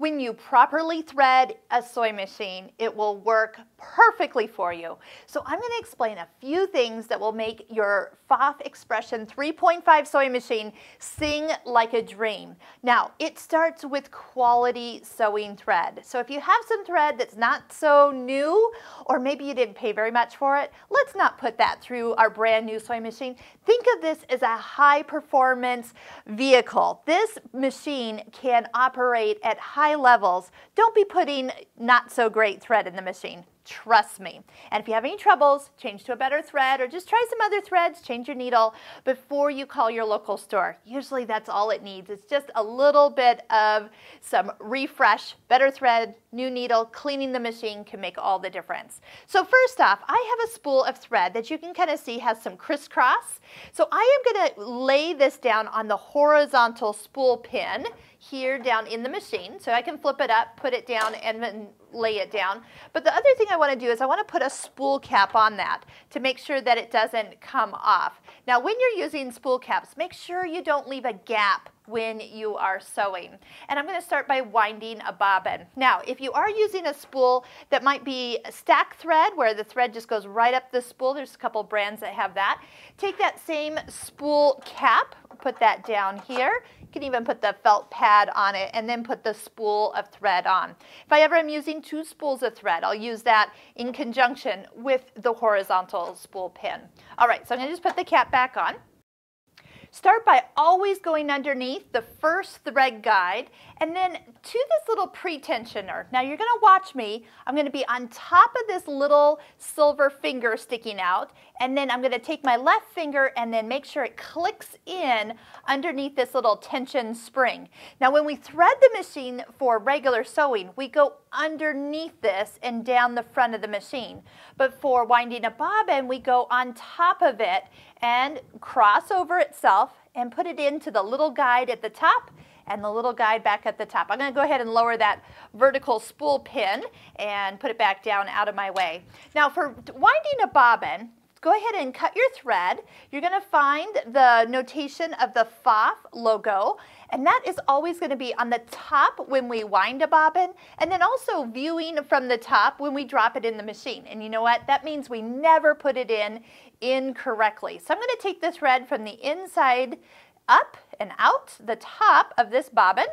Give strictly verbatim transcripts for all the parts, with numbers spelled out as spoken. When you properly thread a sewing machine, it will work perfectly for you. So I'm going to explain a few things that will make your Pfaff Expression three point five sewing machine sing like a dream. Now, it starts with quality sewing thread. So if you have some thread that's not so new, or maybe you didn't pay very much for it, let's not put that through our brand new sewing machine. Think of this as a high performance vehicle. This machine can operate at high levels. Don't be putting not so great thread in the machine. Trust me. And if you have any troubles, change to a better thread or just try some other threads, change your needle before you call your local store. Usually that's all it needs. It's just a little bit of some refresh, better thread, new needle, cleaning the machine can make all the difference. So first off, I have a spool of thread that you can kind of see has some crisscross. So I am going to lay this down on the horizontal spool pin here down in the machine. So I can flip it up, put it down, and then lay it down. But the other thing I want to do is I want to put a spool cap on that to make sure that it doesn't come off. Now, when you're using spool caps, make sure you don't leave a gap when you are sewing. And I'm going to start by winding a bobbin. Now, if you are using a spool that might be a stack thread where the thread just goes right up the spool, there's a couple brands that have that. Take that same spool cap, put that down here. You can even put the felt pad on it and then put the spool of thread on. If I ever am using two spools of thread, I'll use that in conjunction with the horizontal spool pin. All right, so I'm going to just put the cap back on. Start by always going underneath the first thread guide and then to this little pre-tensioner. Now you're going to watch me. I'm going to be on top of this little silver finger sticking out, and then I'm going to take my left finger and then make sure it clicks in underneath this little tension spring. Now when we thread the machine for regular sewing, we go underneath this and down the front of the machine. But for winding a bobbin, we go on top of it and cross over itself and put it into the little guide at the top and the little guide back at the top. I'm going to go ahead and lower that vertical spool pin and put it back down out of my way. Now for winding a bobbin, go ahead and cut your thread. You're going to find the notation of the Pfaff logo, and that is always going to be on the top when we wind a bobbin, and then also viewing from the top when we drop it in the machine. And you know what? That means we never put it in incorrectly. So I'm going to take the thread from the inside up and out the top of this bobbin,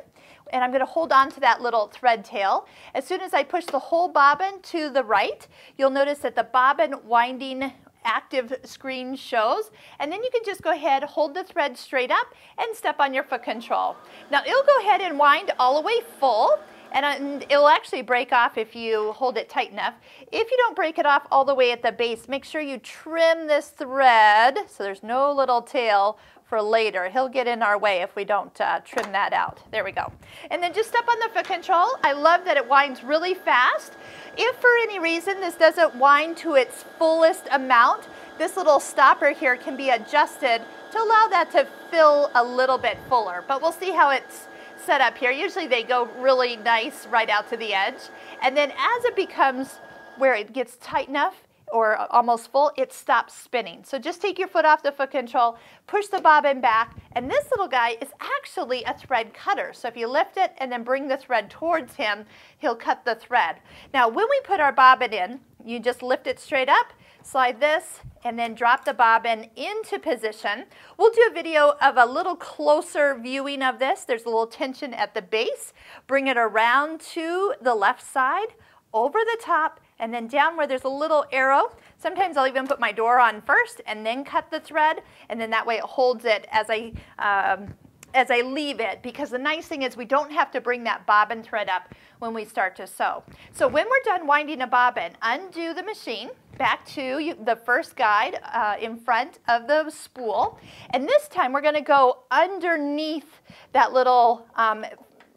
and I'm going to hold on to that little thread tail. As soon as I push the whole bobbin to the right, you'll notice that the bobbin winding active screen shows, and then you can just go ahead, hold the thread straight up and step on your foot control. Now it'll go ahead and wind all the way full, and it'll actually break off if you hold it tight enough. If you don't break it off all the way at the base, make sure you trim this thread so there's no little tail for later. He'll get in our way if we don't uh, trim that out. There we go. And then just step on the foot control. I love that it winds really fast. If for any reason this doesn't wind to its fullest amount, this little stopper here can be adjusted to allow that to fill a little bit fuller. But we'll see how it's set up here. Usually they go really nice right out to the edge. And then as it becomes where it gets tight enough or almost full, it stops spinning. So just take your foot off the foot control, push the bobbin back, and this little guy is actually a thread cutter. So if you lift it and then bring the thread towards him, he'll cut the thread. Now when we put our bobbin in, you just lift it straight up, slide this, and then drop the bobbin into position. We'll do a video of a little closer viewing of this. There's a little tension at the base. Bring it around to the left side, over the top, and then down where there's a little arrow. Sometimes I'll even put my door on first and then cut the thread, and then that way it holds it as I, um, as I leave it, because the nice thing is we don't have to bring that bobbin thread up when we start to sew. So when we're done winding a bobbin, undo the machine back to the first guide uh, in front of the spool, and this time we're going to go underneath that little um,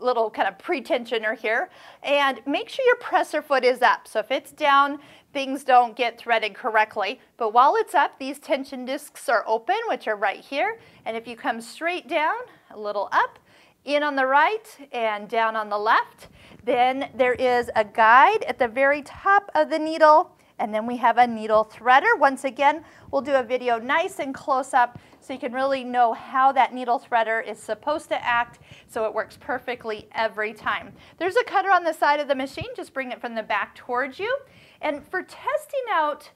little kind of pre-tensioner here, and make sure your presser foot is up. So if it's down, things don't get threaded correctly. But while it's up, these tension discs are open, which are right here. And if you come straight down, a little up, in on the right and down on the left, then there is a guide at the very top of the needle And then we have a needle threader. Once again, we'll do a video nice and close up so you can really know how that needle threader is supposed to act so it works perfectly every time. There's a cutter on the side of the machine. Just bring it from the back towards you. And for testing out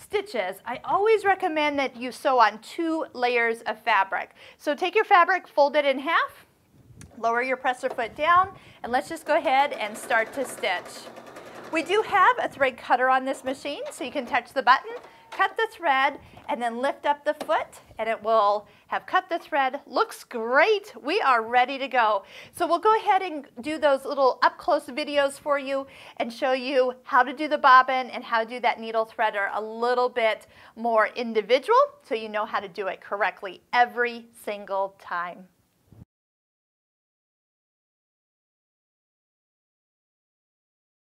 stitches, I always recommend that you sew on two layers of fabric. So take your fabric, fold it in half, lower your presser foot down, and let's just go ahead and start to stitch. We do have a thread cutter on this machine, so you can touch the button, cut the thread, and then lift up the foot, and it will have cut the thread. Looks great. We are ready to go. So we'll go ahead and do those little up-close videos for you and show you how to do the bobbin and how to do that needle threader a little bit more individual so you know how to do it correctly every single time.